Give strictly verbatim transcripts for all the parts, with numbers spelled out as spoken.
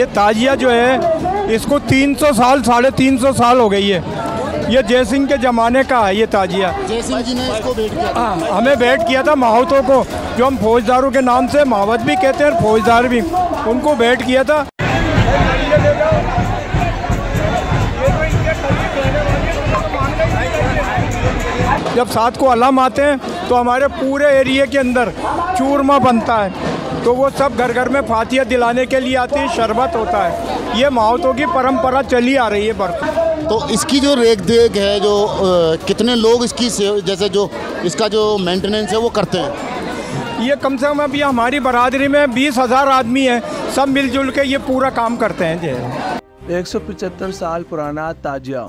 ये ताजिया जो है इसको तीन सौ साल साढ़े तीन सौ साल हो गई है। ये जय सिंह के ज़माने का है ये ताजिया। जय सिंह जी ने इसको भेंट किया था। आ, हमें भेंट किया था महावतों को, जो हम फौजदारों के नाम से महावत भी कहते हैं और फौजदार भी, उनको भेंट किया था। जब सात को अलम आते हैं तो हमारे पूरे एरिया के अंदर चूरमा बनता है, तो वो सब घर घर में फातिया दिलाने के लिए आती है, शरबत होता है। ये महावतों की परंपरा चली आ रही है बरकरार। तो इसकी जो रेख देख है, जो आ, कितने लोग इसकी जैसे जो इसका जो मेंटेनेंस है वो करते हैं? ये कम से कम अभी हमारी बरादरी में बीस हज़ार आदमी हैं, सब मिलजुल के ये पूरा काम करते हैं। जी एक सौ पचहत्तर साल पुराना ताजिया,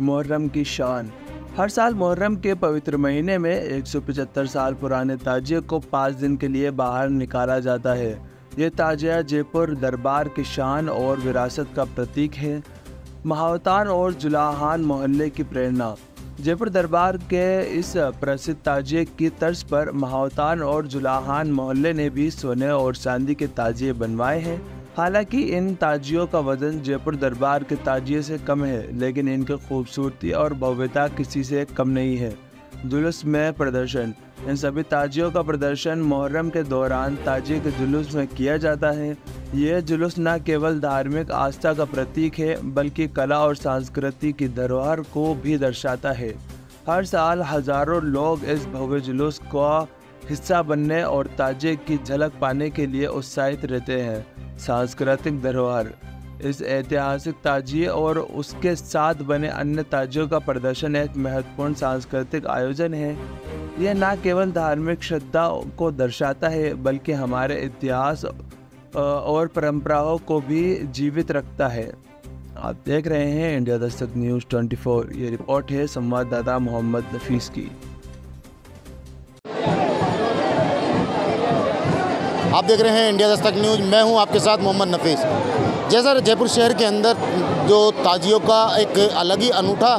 मुहर्रम की शान। हर साल मुहर्रम के पवित्र महीने में एक सौ पचहत्तर साल पुराने ताजिए को पाँच दिन के लिए बाहर निकाला जाता है। ये ताजिया जयपुर दरबार की शान और विरासत का प्रतीक है। महावतान और जुलाहान मोहल्ले की प्रेरणा। जयपुर दरबार के इस प्रसिद्ध ताजिए की तर्ज पर महावतान और जुलाहान मोहल्ले ने भी सोने और चांदी के ताजिए बनवाए हैं। हालांकि इन ताजियों का वजन जयपुर दरबार के ताजिए से कम है, लेकिन इनकी खूबसूरती और भव्यता किसी से कम नहीं है। जुलूस में प्रदर्शन। इन सभी ताजियों का प्रदर्शन मुहर्रम के दौरान ताजिए के जुलूस में किया जाता है। यह जुलूस न केवल धार्मिक आस्था का प्रतीक है, बल्कि कला और संस्कृति की धरोहर को भी दर्शाता है। हर साल हजारों लोग इस भव्य जुलूस का हिस्सा बनने और ताजिए की झलक पाने के लिए उत्साहित रहते हैं। सांस्कृतिक धरोहर। इस ऐतिहासिक ताजिए और उसके साथ बने अन्य ताजियों का प्रदर्शन एक महत्वपूर्ण सांस्कृतिक आयोजन है। यह न केवल धार्मिक श्रद्धा को दर्शाता है, बल्कि हमारे इतिहास और परंपराओं को भी जीवित रखता है। आप देख रहे हैं इंडिया दस्तक न्यूज़ चौबीस। ये रिपोर्ट है संवाददाता मोहम्मद नफीस की। आप देख रहे हैं इंडिया दस्तक न्यूज़, मैं हूं आपके साथ मोहम्मद नफीस। जैसा जयपुर शहर के अंदर जो ताजियों का एक अलग ही अनूठा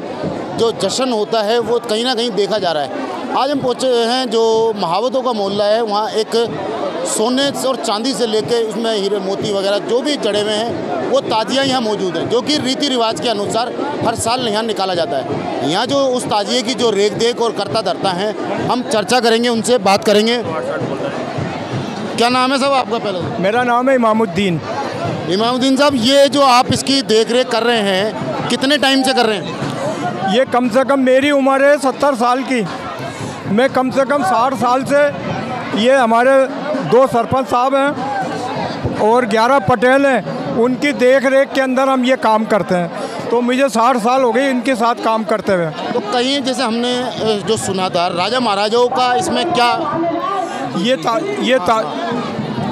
जो जश्न होता है वो कहीं ना कहीं देखा जा रहा है। आज हम पहुँचे हैं जो महावतों का मोहल्ला है, वहाँ एक सोने और चांदी से लेके उसमें हीरे मोती वगैरह जो भी जड़े हुए हैं वो ताजिया यहाँ मौजूद है, जो कि रीति रिवाज के अनुसार हर साल यहाँ निकाला जाता है। यहाँ जो उस ताजिए की जो रेख देख और करता धरता हैं, हम चर्चा करेंगे, उनसे बात करेंगे। क्या नाम है साहब आपका? पहले मेरा नाम है इमामुद्दीन। इमामुद्दीन साहब, ये जो आप इसकी देख रेख कर रहे हैं, कितने टाइम से कर रहे हैं? ये कम से कम मेरी उम्र है सत्तर साल की। मैं कम से कम साठ साल से, ये हमारे दो सरपंच साहब हैं और ग्यारह पटेल हैं, उनकी देख रेख के अंदर हम ये काम करते हैं। तो मुझे साठ साल हो गई इनके साथ काम करते हुए। तो कहीं जैसे हमने जो सुना था राजा महाराजाओं का, इसमें क्या ये ता, ये ता,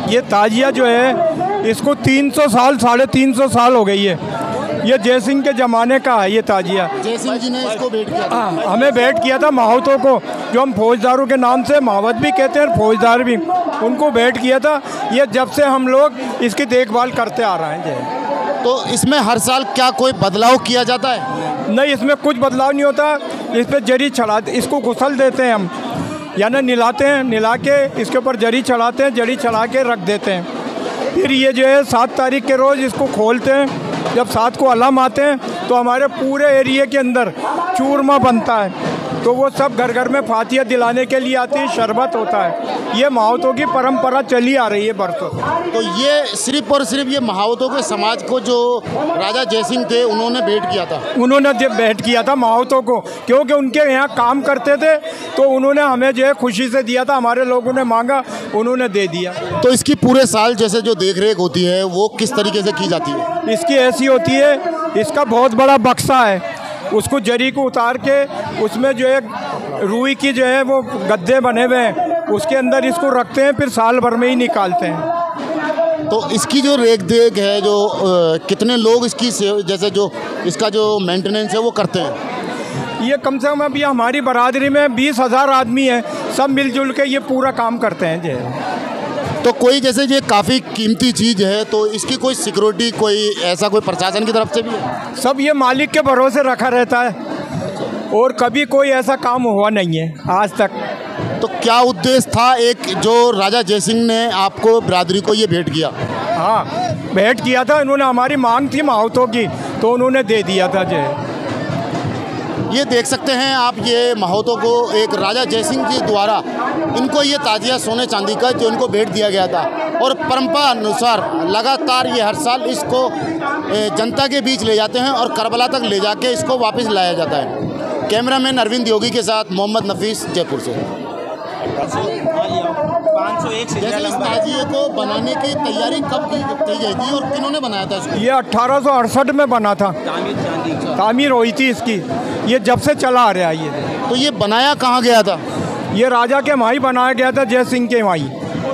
ये ताजिया जो है इसको तीन सौ साल साढ़े तीन सौ साल हो गई है। ये जय सिंह के ज़माने का है ये ताजिया। जय सिंह जी ने इसको भेंट किया था। आ, हमें भेंट किया था महावतों को, जो हम फौजदारों के नाम से महावत भी कहते हैं और फौजदार भी, उनको भेंट किया था। ये जब से हम लोग इसकी देखभाल करते आ रहे हैं। तो इसमें हर साल क्या कोई बदलाव किया जाता है? नहीं, इसमें कुछ बदलाव नहीं होता। इस पर जरी चढ़ा, इसको घुसल देते हैं हम, यानी नहलाते हैं, नहला के इसके ऊपर जरी चढ़ाते हैं, जरी चढ़ा के रख देते हैं। फिर ये जो है सात तारीख के रोज़ इसको खोलते हैं। जब सात को अलम आते हैं तो हमारे पूरे एरिया के अंदर चूरमा बनता है, तो वो सब घर घर में फातिया दिलाने के लिए आती है, शरबत होता है। ये महावतों की परंपरा चली आ रही है बरसों। तो ये सिर्फ और सिर्फ ये महावतों के समाज को जो राजा जय सिंह थे उन्होंने भेंट किया था। उन्होंने जब भेंट किया था महावतों को, क्योंकि उनके यहाँ काम करते थे, तो उन्होंने हमें जो है खुशी से दिया था। हमारे लोगों ने मांगा, उन्होंने दे दिया। तो इसकी पूरे साल जैसे जो देख रेख होती है वो किस तरीके से की जाती है? इसकी ऐसी होती है, इसका बहुत बड़ा बक्सा है, उसको जरी को उतार के उसमें जो है रूई की जो है वो गद्दे बने हुए हैं, उसके अंदर इसको रखते हैं, फिर साल भर में ही निकालते हैं। तो इसकी जो रेख देख है, जो आ, कितने लोग इसकी जैसे जो इसका जो मेंटेनेंस है वो करते हैं? ये कम से कम अभी हमारी बरादरी में बीस हज़ार आदमी हैं, सब मिलजुल के ये पूरा काम करते हैं। जी तो कोई जैसे ये काफ़ी कीमती चीज़ है, तो इसकी कोई सिक्योरिटी कोई ऐसा कोई प्रशासन की तरफ से भी है? सब ये मालिक के भरोसे रखा रहता है और कभी कोई ऐसा काम हुआ नहीं है आज तक। तो क्या उद्देश्य था एक जो राजा जय सिंह ने आपको बरादरी को ये भेंट किया? हाँ, भेंट किया था। इन्होंने हमारी मांग थी महावतों की, तो उन्होंने दे दिया था। जय ये देख सकते हैं आप, ये महावतों को एक राजा जय सिंह के द्वारा इनको ये ताजिया सोने चांदी का जो इनको भेंट दिया गया था, और परंपरा अनुसार लगातार ये हर साल इसको जनता के बीच ले जाते हैं और करबला तक ले जाके इसको वापस लाया जाता है। कैमरामैन अरविंद योगी के साथ मोहम्मद नफीस, जयपुर से। जैसे इस ताजिए को बनाने की तैयारी कब की गई थी और किन्होंने बनाया था इसको? ये अट्ठारह सौ अड़सठ में बना था, तामीर हुई थी इसकी, ये जब से चला आ रहा है। ये तो ये बनाया कहाँ गया था? ये राजा के वहीं बनाया गया था, जय सिंह के वहीं।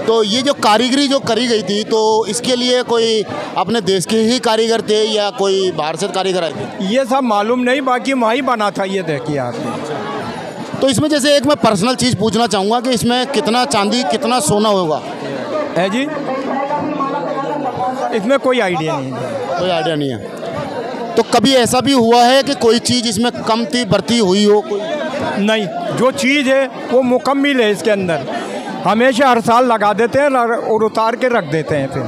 तो ये जो कारीगरी जो करी गई थी, तो इसके लिए कोई अपने देश के ही कारीगर थे या कोई बाहर से कारीगर आए थे? ये सब मालूम नहीं, बाकी वहीं बना था। ये देखिए आप, तो इसमें जैसे एक मैं पर्सनल चीज़ पूछना चाहूँगा कि इसमें कितना चांदी कितना सोना होगा? है जी, इसमें कोई आइडिया नहीं है। कोई आइडिया नहीं है। तो कभी ऐसा भी हुआ है कि कोई चीज़ इसमें कमती बढ़ती हुई हो? कोई नहीं, जो चीज़ है वो मुकम्मल है। इसके अंदर हमेशा हर साल लगा देते हैं और उतार के रख देते हैं फिर।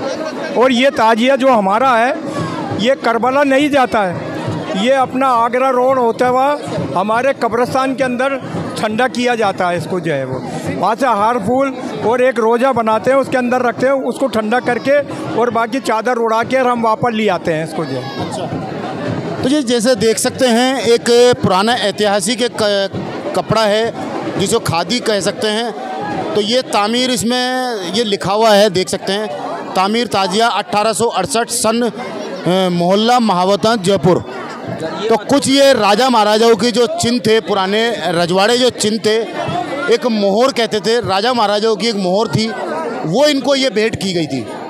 और ये ताजिया जो हमारा है ये करबला नहीं जाता है, ये अपना आगरा रोड होते हुए हमारे कब्रिस्तान के अंदर ठंडा किया जाता है इसको। जो है वो वहाँ से हार फूल और एक रोज़ा बनाते हैं, उसके अंदर रखते हैं, उसको ठंडा करके और बाकी चादर उड़ा के हम वापस ले आते हैं इसको। जो है तो ये जैसे देख सकते हैं एक पुराना ऐतिहासिक एक कपड़ा है जिसको खादी कह सकते हैं। तो ये तामीर इसमें ये लिखा हुआ है, देख सकते हैं, तामीर ताजिया अट्ठारह सौ अड़सठ सन, मोहल्ला महावतान, जयपुर। तो कुछ ये राजा महाराजाओं की जो चिन्ह थे, पुराने रजवाड़े जो चिन्ह थे, एक मोहर कहते थे, राजा महाराजाओं की एक मोहर थी, वो इनको ये भेंट की गई थी।